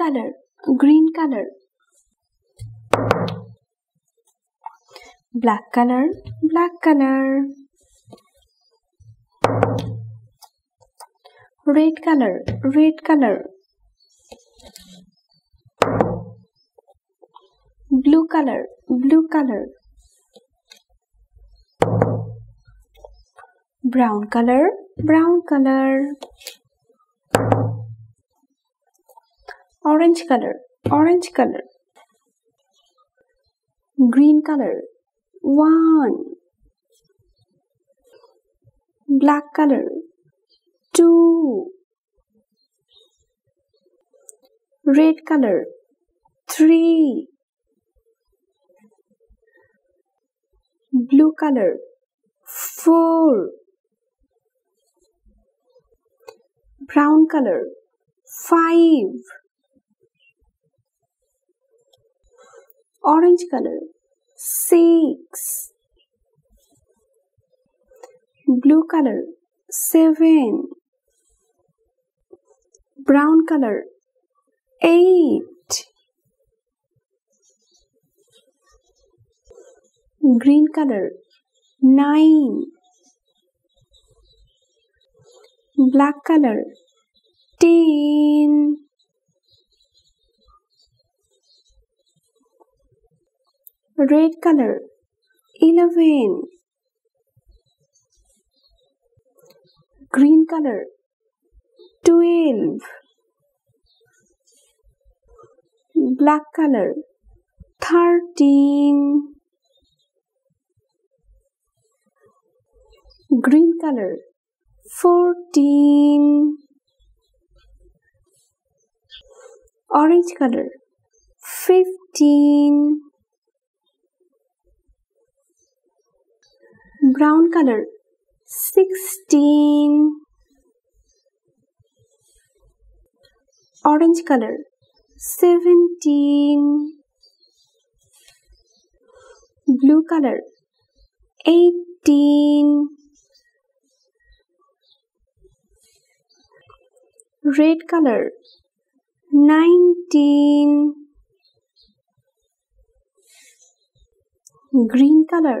color, green color. Black color, black color. Red color, red color. Blue color, blue color. Brown color, brown color. Orange color, orange color. Green color, one. Black color, two. Red color, three. Blue color, four. Brown color, five. Orange color, six. Blue color, seven. Brown color, eight. Green color, nine. Black color, 10. Red color, 11. Green color, 12. Black color, 13. Green color, 14. Orange color, 15. Brown color, 16. Orange color, 17. Blue color, 18. Red color, 19. Green color,